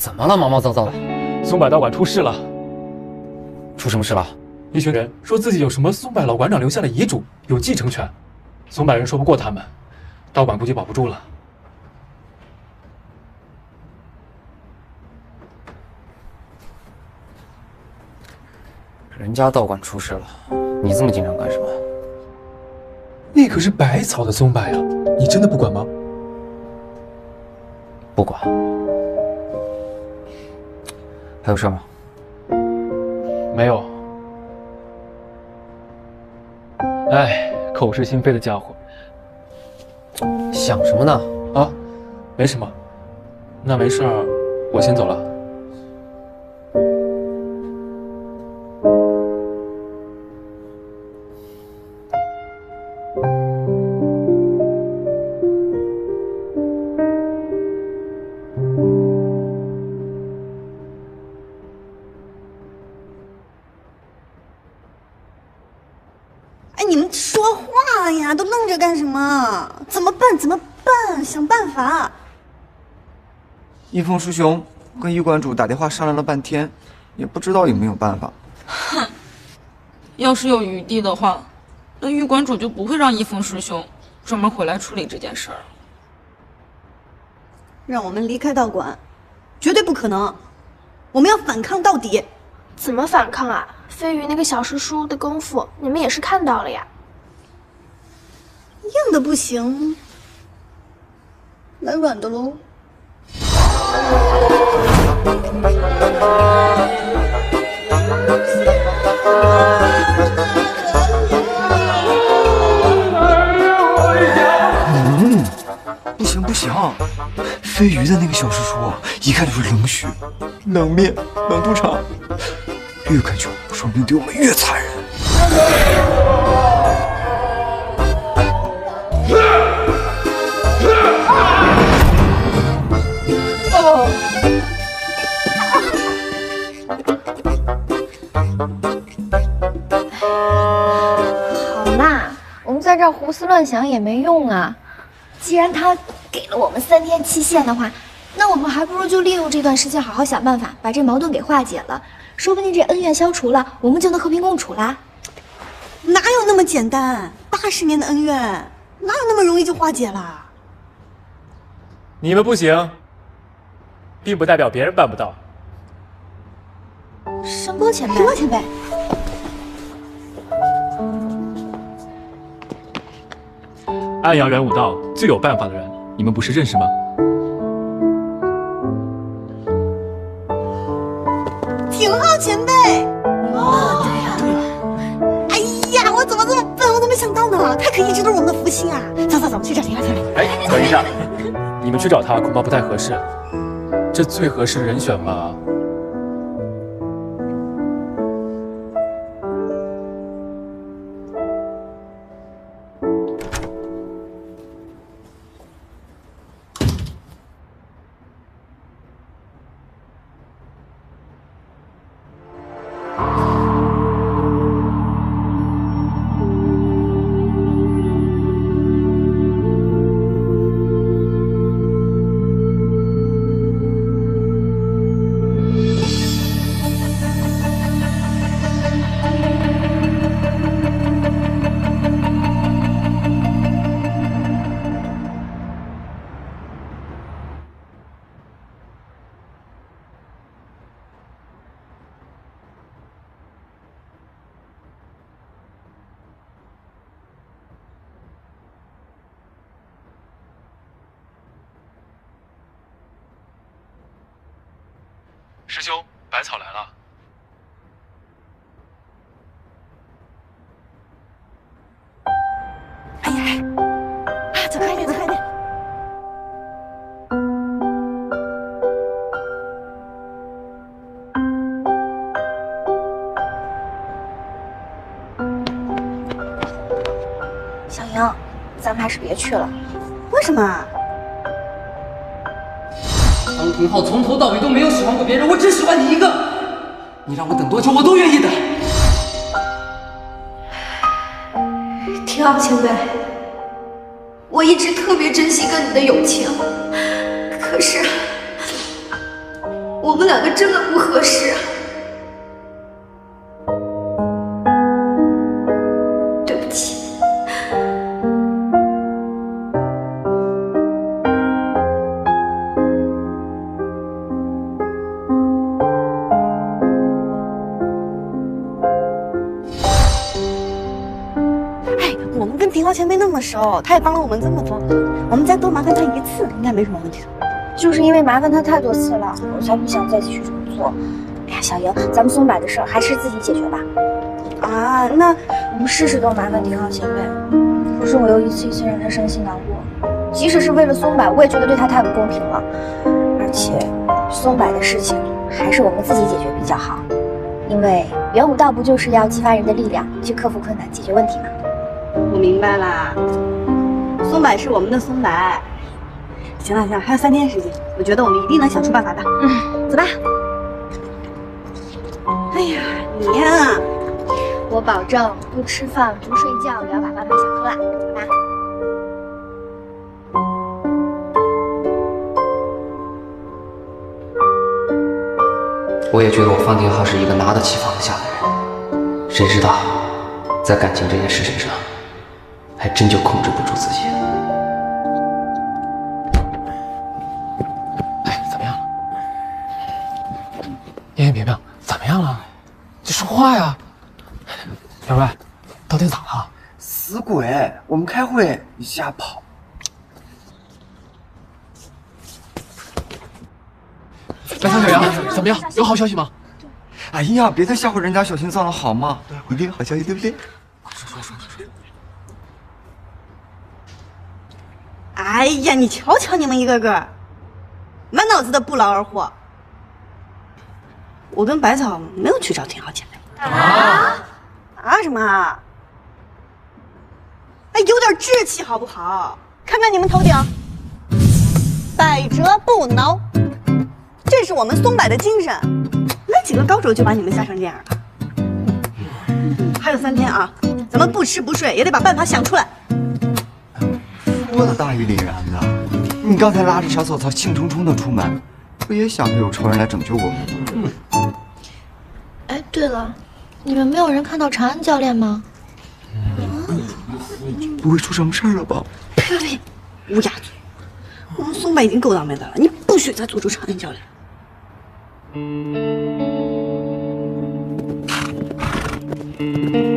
怎么了？毛毛躁躁的。松柏道馆出事了。出什么事了？一群人说自己有什么松柏老馆长留下的遗嘱，有继承权。松柏人说不过他们，道馆估计保不住了。 人家道馆出事了，你这么紧张干什么？那可是百草的松柏呀，你真的不管吗？不管。还有事吗？没有。哎，口是心非的家伙，想什么呢？啊，没什么。那没事儿，我先走了。 一峰师兄跟医馆主打电话商量了半天，也不知道有没有办法。哼，要是有余地的话，那医馆主就不会让一峰师兄专门回来处理这件事儿。让我们离开道馆，绝对不可能！我们要反抗到底。怎么反抗啊？飞鱼那个小师叔的功夫，你们也是看到了呀。硬的不行，来软的喽。 嗯，不行不行，飞鱼的那个小师叔啊，一看就是冷血、冷面、冷屠场，越看就说明对我们越残忍。在这胡思乱想也没用啊！既然他给了我们3天期限的话，那我们还不如就利用这段时间好好想办法，把这矛盾给化解了。说不定这恩怨消除了，我们就能和平共处啦。哪有那么简单？80年的恩怨，哪有那么容易就化解了？你们不行，并不代表别人办不到。神波前辈，神波前辈。 安阳元武道最有办法的人，你们不是认识吗？景浩前辈，哦，对呀，对呀。哎呀，我怎么这么笨？我怎么没想到呢？他可一直都是我们的福星啊！走走走，去找景浩前辈。哎，等一下，你们去找他恐怕不太合适。这最合适的人选嘛，师兄，百草来了。哎呀，啊，走，快点，走，快点！小莹，咱们还是别去了。为什么？ 方廷浩从头到尾都没有喜欢过别人，我只喜欢你一个。你让我等多久，我都愿意的。廷浩前辈，我一直特别珍惜跟你的友情，可是我们两个真的不合适啊，对不起。哎，我们跟平花前辈那么熟，他也帮了我们这么多，我们再多麻烦他一次，应该没什么问题的。 就是因为麻烦他太多次了，我才不想再继续这么做。哎呀，小莹，咱们松柏的事儿还是自己解决吧。啊，那我们事事都麻烦迪康前辈，可是我又一次一次让他伤心难过。即使是为了松柏，我也觉得对他太不公平了。而且，松柏的事情还是我们自己解决比较好，因为元武道不就是要激发人的力量，去克服困难，解决问题吗？我明白啦，松柏是我们的松柏。 行了行了，还有3天时间，我觉得我们一定能想出办法的。嗯，走吧。哎呀，你呀，我保证不吃饭不睡觉，也要把妈妈想出来，好吧？我也觉得我方廷浩是一个拿得起放得下的人，谁知道在感情这件事情上，还真就控制不住自己。 萍萍怎么样了？你说话呀！小瑞，到底咋了？死鬼！我们开会，你瞎跑。哎，小杨，怎么样？有好消息吗？哎呀，别再吓唬人家小心脏了，好吗？我给你好消息，对不对？说。哎呀，你瞧瞧你们一个个，满脑子的不劳而获。 我跟百草没有去找廷浩姐妹啊什么啊？哎，有点志气好不好？看看你们头顶，百折不挠，这是我们松柏的精神。来几个高手就把你们吓成这样了。还有3天啊，咱们不吃不睡也得把办法想出来。说的大义凛然的，你刚才拉着小草草兴冲冲的出门，不也想着有仇人来拯救我们吗？ 哎，对了，你们没有人看到长安教练吗？不会出什么事儿了吧？呸呸呸！乌鸦嘴！我们松柏已经够倒霉的了，你不许再诅咒长安教练。